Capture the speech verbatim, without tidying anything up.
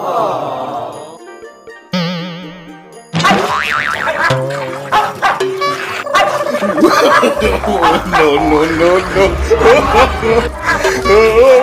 Oh. No, no, no, no.